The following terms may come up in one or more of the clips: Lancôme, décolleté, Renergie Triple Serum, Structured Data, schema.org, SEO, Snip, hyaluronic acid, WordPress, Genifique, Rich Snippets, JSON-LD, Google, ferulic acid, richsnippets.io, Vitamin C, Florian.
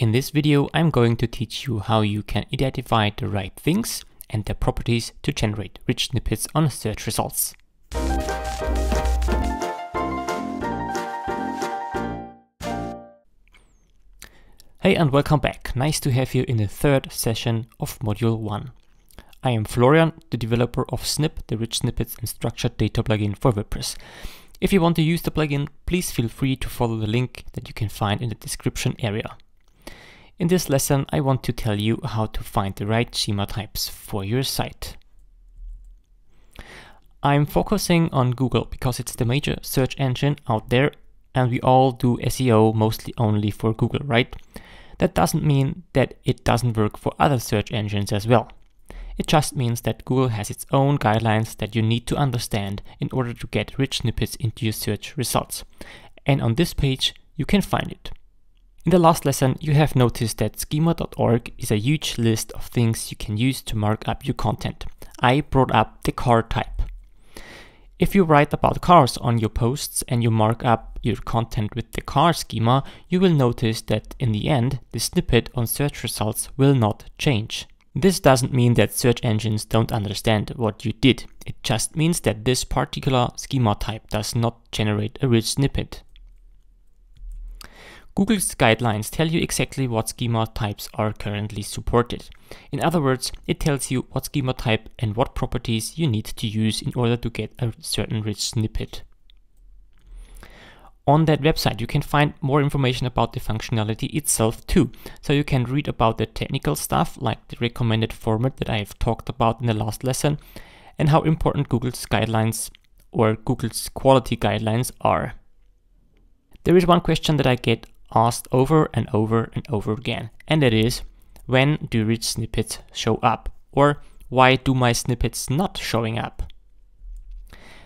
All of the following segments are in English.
In this video, I'm going to teach you how you can identify the right things and their properties to generate rich snippets on search results. Hey and welcome back. Nice to have you in the third session of module 1. I am Florian, the developer of Snip, the rich snippets and structured data plugin for WordPress. If you want to use the plugin, please feel free to follow the link that you can find in the description area. In this lesson, I want to tell you how to find the right schema types for your site. I'm focusing on Google because it's the major search engine out there and we all do SEO mostly only for Google, right? That doesn't mean that it doesn't work for other search engines as well. It just means that Google has its own guidelines that you need to understand in order to get rich snippets into your search results. And on this page, you can find it. In the last lesson, you have noticed that schema.org is a huge list of things you can use to mark up your content. I brought up the car type. If you write about cars on your posts and you mark up your content with the car schema, you will notice that in the end, the snippet on search results will not change. This doesn't mean that search engines don't understand what you did. It just means that this particular schema type does not generate a rich snippet. Google's guidelines tell you exactly what schema types are currently supported. In other words, it tells you what schema type and what properties you need to use in order to get a certain rich snippet. On that website, you can find more information about the functionality itself too. So you can read about the technical stuff like the recommended format that I have talked about in the last lesson and how important Google's guidelines or Google's quality guidelines are. There is one question that I get asked over and over and over again, and that is, when do rich snippets show up? Or why do my snippets not showing up?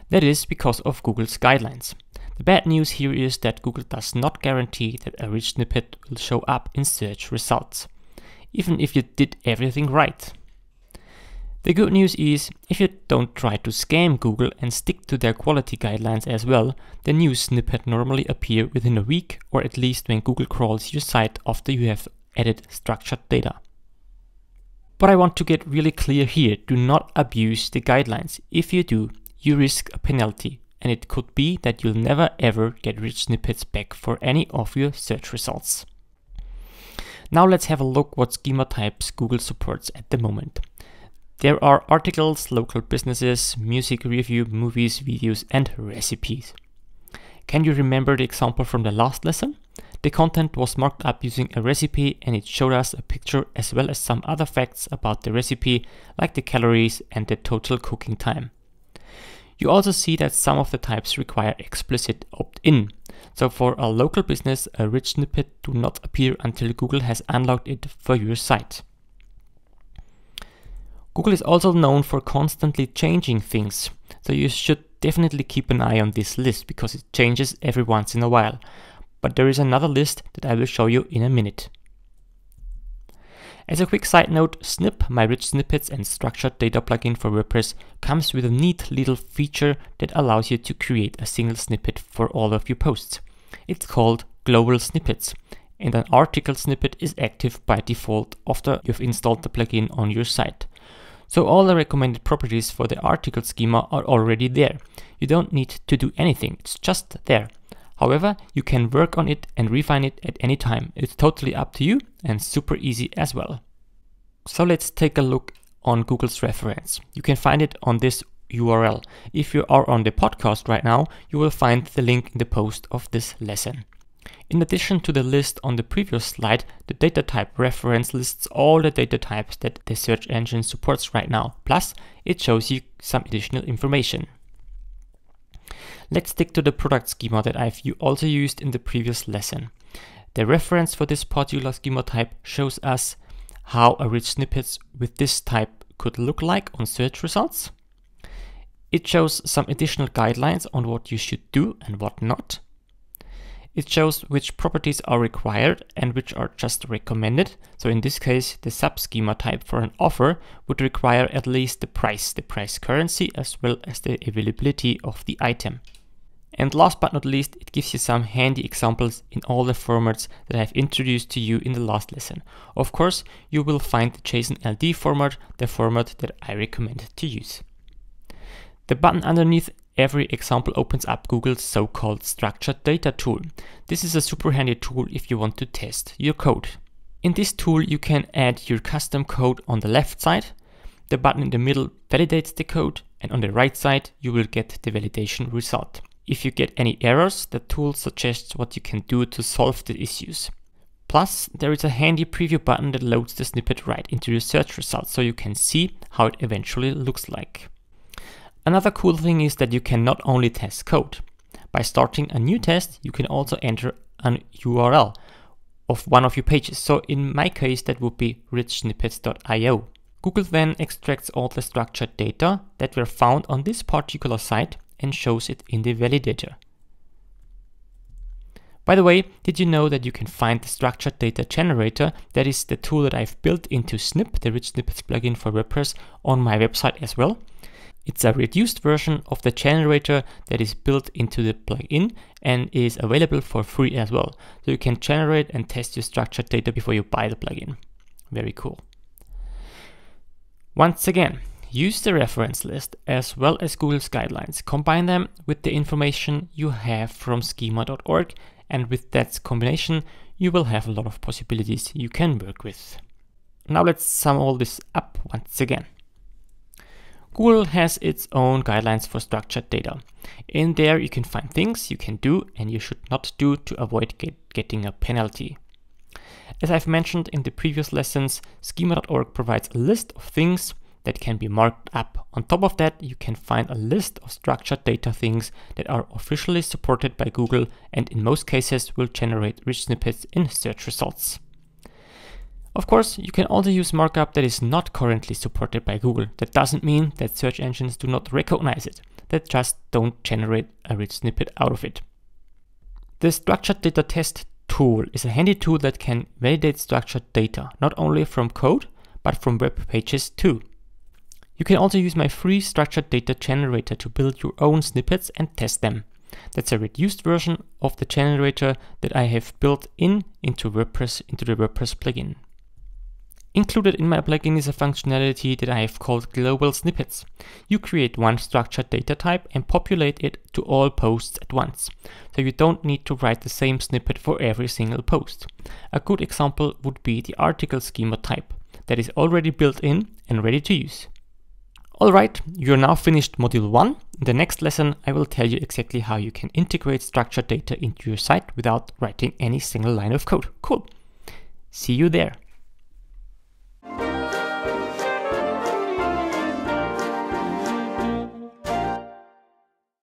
That is because of Google's guidelines. The bad news here is that Google does not guarantee that a rich snippet will show up in search results, even if you did everything right. The good news is, if you don't try to scam Google and stick to their quality guidelines as well, the new snippet normally appear within a week or at least when Google crawls your site after you have added structured data. But I want to get really clear here, do not abuse the guidelines. If you do, you risk a penalty. And it could be that you'll never ever get rich snippets back for any of your search results. Now let's have a look what schema types Google supports at the moment. There are articles, local businesses, music review, movies, videos and recipes. Can you remember the example from the last lesson? The content was marked up using a recipe and it showed us a picture as well as some other facts about the recipe like the calories and the total cooking time. You also see that some of the types require explicit opt-in. So for a local business, a rich snippet do not appear until Google has unlocked it for your site. Google is also known for constantly changing things. So you should definitely keep an eye on this list because it changes every once in a while. But there is another list that I will show you in a minute. As a quick side note, Snip, my rich snippets and structured data plugin for WordPress, comes with a neat little feature that allows you to create a single snippet for all of your posts. It's called global snippets, and an article snippet is active by default after you've installed the plugin on your site. So all the recommended properties for the article schema are already there. You don't need to do anything, it's just there. However, you can work on it and refine it at any time. It's totally up to you and super easy as well. So let's take a look on Google's reference. You can find it on this URL. If you are on the podcast right now, you will find the link in the post of this lesson. In addition to the list on the previous slide, the data type reference lists all the data types that the search engine supports right now. Plus, it shows you some additional information. Let's stick to the product schema that I've also used in the previous lesson. The reference for this particular schema type shows us how a rich snippet with this type could look like on search results. It shows some additional guidelines on what you should do and what not. It shows which properties are required and which are just recommended. So in this case, the sub-schema type for an offer would require at least the price currency, as well as the availability of the item. And last but not least, it gives you some handy examples in all the formats that I have introduced to you in the last lesson. Of course, you will find the JSON-LD format, the format that I recommend to use. The button underneath every example opens up Google's so-called structured data tool. This is a super handy tool if you want to test your code. In this tool, you can add your custom code on the left side. The button in the middle validates the code, and on the right side, you will get the validation result. If you get any errors, the tool suggests what you can do to solve the issues. Plus, there is a handy preview button that loads the snippet right into your search results, so you can see how it eventually looks like. Another cool thing is that you can not only test code. By starting a new test, you can also enter an URL of one of your pages. So in my case, that would be richsnippets.io. Google then extracts all the structured data that were found on this particular site and shows it in the validator. By the way, did you know that you can find the structured data generator? That is the tool that I've built into Snip, the Rich Snippets plugin for WordPress, on my website as well. It's a reduced version of the generator that is built into the plugin and is available for free as well. So you can generate and test your structured data before you buy the plugin. Very cool. Once again, use the reference list as well as Google's guidelines. Combine them with the information you have from schema.org, and with that combination, you will have a lot of possibilities you can work with. Now let's sum all this up once again. Google has its own guidelines for structured data. In there, you can find things you can do and you should not do to avoid getting a penalty. As I've mentioned in the previous lessons, schema.org provides a list of things that can be marked up. On top of that, you can find a list of structured data things that are officially supported by Google and in most cases will generate rich snippets in search results. Of course, you can also use markup that is not currently supported by Google. That doesn't mean that search engines do not recognize it. They just don't generate a rich snippet out of it. The structured data test tool is a handy tool that can validate structured data, not only from code, but from web pages too. You can also use my free structured data generator to build your own snippets and test them. That's a reduced version of the generator that I have built into WordPress, into the WordPress plugin. Included in my plugin is a functionality that I have called global snippets. You create one structured data type and populate it to all posts at once. So you don't need to write the same snippet for every single post. A good example would be the article schema type that is already built in and ready to use. Alright, you're now finished module 1. In the next lesson, I will tell you exactly how you can integrate structured data into your site without writing any single line of code. Cool. See you there.